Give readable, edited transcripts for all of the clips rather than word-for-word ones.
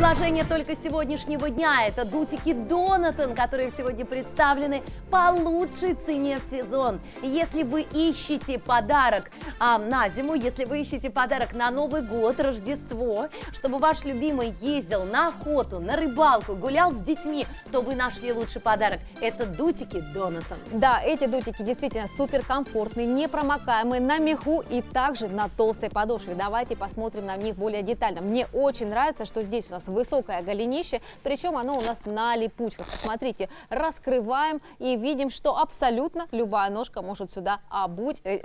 Предложение только сегодняшнего дня – это дутики Донотан, которые сегодня представлены по лучшей цене в сезон. Если вы ищете подарок на зиму, если вы ищете подарок на Новый год, Рождество, чтобы ваш любимый ездил на охоту, на рыбалку, гулял с детьми, то вы нашли лучший подарок – это дутики Донотан. Да, эти дутики действительно суперкомфортные, непромокаемые, на меху и также на толстой подошве. Давайте посмотрим на них более детально. Мне очень нравится, что здесь у нас высокое голенище, причем оно у нас на липучках. Смотрите, раскрываем и видим, что абсолютно любая ножка может сюда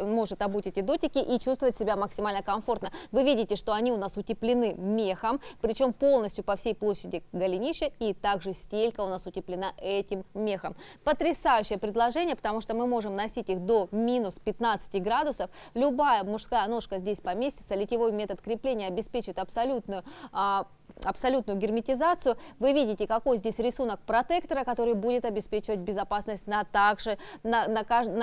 может обуть эти дотики и чувствовать себя максимально комфортно. Вы видите, что они у нас утеплены мехом, причем полностью по всей площади голенища, и также стелька у нас утеплена этим мехом. Потрясающее предложение, потому что мы можем носить их до минус 15 градусов. Любая мужская ножка здесь поместится, литьевой метод крепления обеспечит абсолютную герметизацию. Вы видите, какой здесь рисунок протектора, который будет обеспечивать безопасность на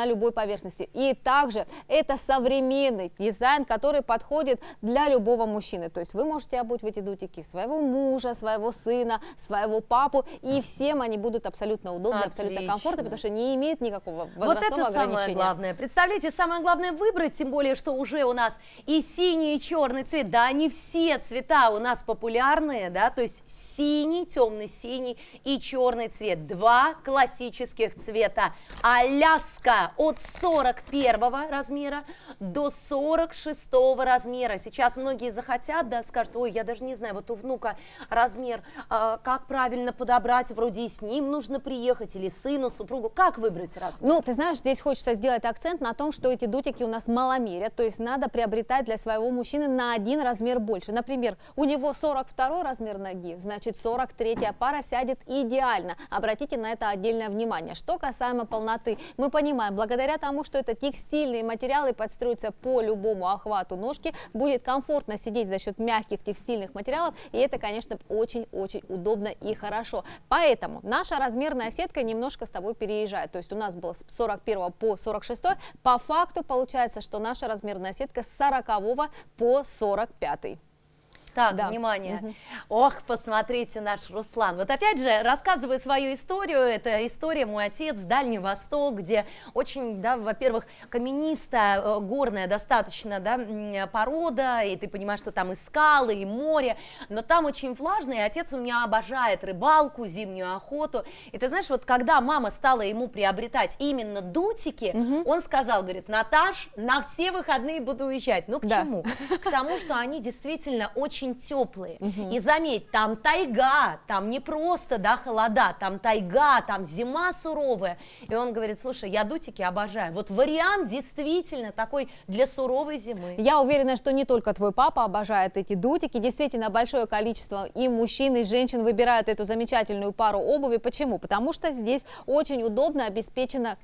любой поверхности. И также это современный дизайн, который подходит для любого мужчины. То есть вы можете обуть в эти дутики своего мужа, своего сына, своего папу, и всем они будут абсолютно удобны, абсолютно комфортны, потому что не имеет никакого возрастного ограничения. Вот это самое главное. Представляете, самое главное выбрать, тем более, что уже у нас и синий, и черный цвет, да, они все цвета у нас популярны. Да, то есть синий, темно-синий и черный цвет. Два классических цвета. Аляска от 41 размера до 46 размера. Сейчас многие захотят, да, скажут, ой, я даже не знаю, вот у внука размер, как правильно подобрать, вроде и с ним нужно приехать, или сыну, супругу. Как выбрать размер? Ну, ты знаешь, здесь хочется сделать акцент на том, что эти дутики у нас маломерят, то есть надо приобретать для своего мужчины на один размер больше. Например, у него 42 размер ноги, значит 43-я пара сядет идеально. Обратите на это отдельное внимание. Что касаемо полноты, мы понимаем, благодаря тому, что это текстильные материалы, подстроятся по любому охвату ножки, будет комфортно сидеть за счет мягких текстильных материалов, и это, конечно, очень-очень удобно и хорошо. Поэтому наша размерная сетка немножко с тобой переезжает. То есть у нас было с 41 по 46, по факту получается, что наша размерная сетка с 40 по 45. Так, да. Внимание. Угу. Ох, посмотрите, наш Руслан. Вот опять же, рассказываю свою историю. Это история «Мой отец», Дальний Восток, где очень, да, во-первых, каменистая, горная достаточно, да, порода, и ты понимаешь, что там и скалы, и море, но там очень влажно, и отец у меня обожает рыбалку, зимнюю охоту. И ты знаешь, вот когда мама стала ему приобретать именно дутики, угу, он сказал, говорит, Наташ, на все выходные буду уезжать. Ну, к чему? К тому, что они действительно очень теплые. И заметь, там тайга, там не просто, да, холода, там тайга, там зима суровая. И он говорит, слушай, я дутики обожаю. Вот вариант действительно такой для суровой зимы. Я уверена, что не только твой папа обожает эти дутики. Действительно, большое количество и мужчин, и женщин выбирают эту замечательную пару обуви. Почему? Потому что здесь очень удобно обеспечено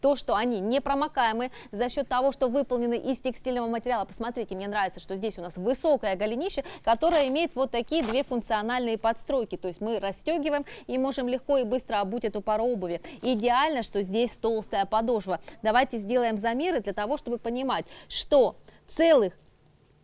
то, что они непромокаемые за счет того, что выполнены из текстильного материала. Посмотрите, мне нравится, что здесь у нас высокое голенище, которое имеет вот такие две функциональные подстройки. То есть мы расстегиваем и можем легко и быстро обуть эту пару обуви. Идеально, что здесь толстая подошва. Давайте сделаем замеры для того, чтобы понимать, что целых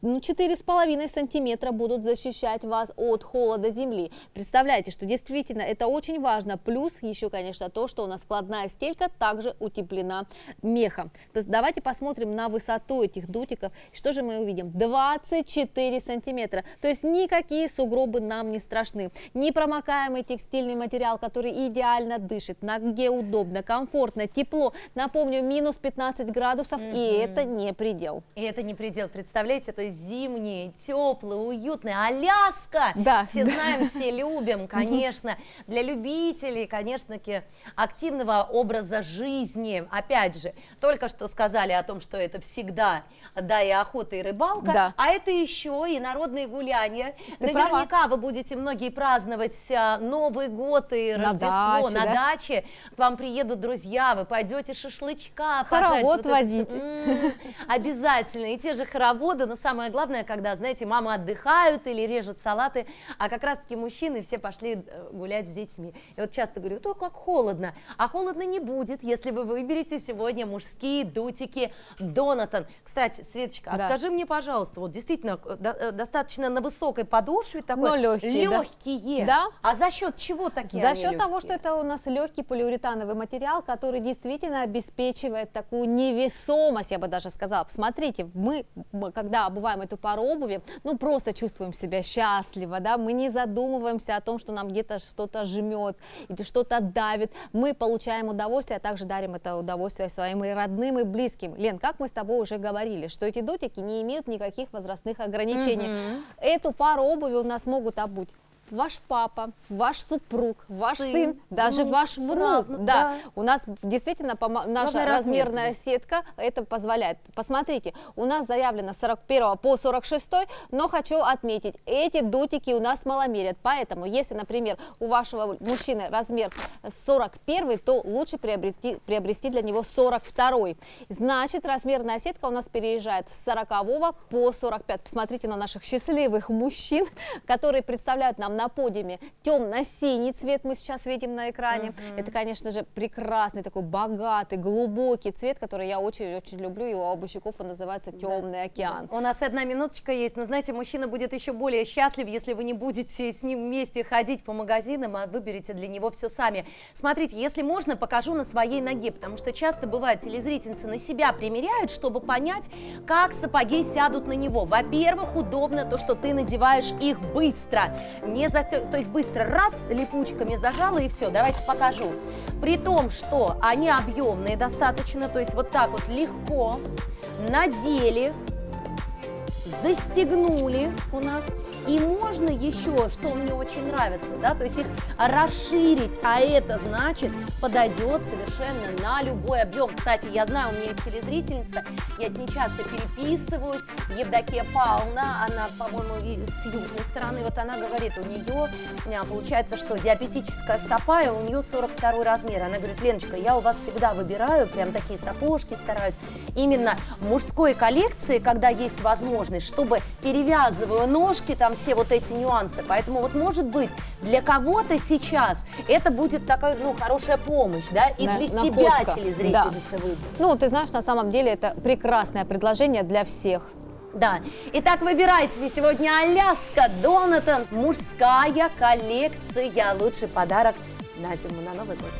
4,5 сантиметра будут защищать вас от холода земли. Представляете, что действительно это очень важно. Плюс еще, конечно, то, что у нас складная стелька также утеплена мехом. То есть давайте посмотрим на высоту этих дутиков. Что же мы увидим? 24 сантиметра. То есть никакие сугробы нам не страшны. Непромокаемый текстильный материал, который идеально дышит. Ноге удобно, комфортно, тепло. Напомню, минус 15 градусов, и это не предел. И это не предел, представляете? То зимние, теплые, уютные. Аляска! Да, все знаем, все любим, конечно. Для любителей, конечно-таки, активного образа жизни. Опять же, только что сказали о том, что это всегда, да, и охота, и рыбалка, да, а это еще и народные гуляния. Наверняка вы будете многие праздновать Новый год и Рождество на даче. К вам приедут друзья, вы пойдете шашлычка, хоровод водить. Обязательно. И те же хороводы, но самое самое главное, когда, знаете, мамы отдыхают или режут салаты, а как раз-таки мужчины все пошли гулять с детьми. И вот часто говорю, то как холодно. А холодно не будет, если вы выберете сегодня мужские дутики Донотан. Кстати, Светочка, а скажи мне, пожалуйста, вот действительно достаточно на высокой подошве такой, но легкие. Да? А за счет чего такие? За счет того, что это у нас легкий полиуретановый материал, который действительно обеспечивает такую невесомость, я бы даже сказала. Посмотрите, мы когда обуваем эту пару обуви, ну просто чувствуем себя счастливо, да, мы не задумываемся о том, что нам где-то что-то жмет или что-то давит, мы получаем удовольствие, а также дарим это удовольствие своим и родным, и близким. Лен, как мы с тобой уже говорили, что эти дотики не имеют никаких возрастных ограничений. Эту пару обуви у нас могут обуть ваш папа, ваш супруг, ваш сын, даже ваш внук. Да. У нас действительно наша размерная сетка это позволяет. Посмотрите, у нас заявлено с 41 по 46, но хочу отметить, эти дотики у нас маломерят. Поэтому, если, например, у вашего мужчины размер 41, то лучше приобрести для него 42. Значит, размерная сетка у нас переезжает с 40 по 45. Посмотрите на наших счастливых мужчин, которые представляют нам на подиуме темно-синий цвет, мы сейчас видим на экране. Это, конечно же, прекрасный такой богатый, глубокий цвет, который я очень-очень люблю. И у обувщиков он называется темный океан. У нас одна минуточка есть, но знаете, мужчина будет еще более счастлив, если вы не будете с ним вместе ходить по магазинам, а выберете для него все сами. Смотрите, если можно, покажу на своей ноге, потому что часто бывает, телезрительницы на себя примеряют, чтобы понять, как сапоги сядут на него. Во-первых, удобно то, что ты надеваешь их быстро, не застёг... То есть быстро раз, липучками зажала и все. Давайте покажу. При том, что они объемные достаточно, то есть вот так вот легко надели, застегнули у нас. И можно еще, что мне очень нравится, да, то есть их расширить, а это значит подойдет совершенно на любой объем. Кстати, я знаю, у меня есть телезрительница, я с ней часто переписываюсь, Евдокия Павловна, она, по-моему, с южной стороны, вот она говорит, у нее получается, что диабетическая стопа, и у нее 42 размер. Она говорит, Леночка, я у вас всегда выбираю, прям такие сапожки стараюсь, именно мужской коллекции, когда есть возможность, чтобы перевязываю ножки, там все вот эти нюансы, поэтому вот может быть для кого-то сейчас это будет такая, ну, хорошая помощь, да, и для себя телезрительницы выбор. Ну, ты знаешь, на самом деле это прекрасное предложение для всех. Да. Итак, выбирайте сегодня Аляска, Донотан, мужская коллекция, лучший подарок на зиму, на Новый год.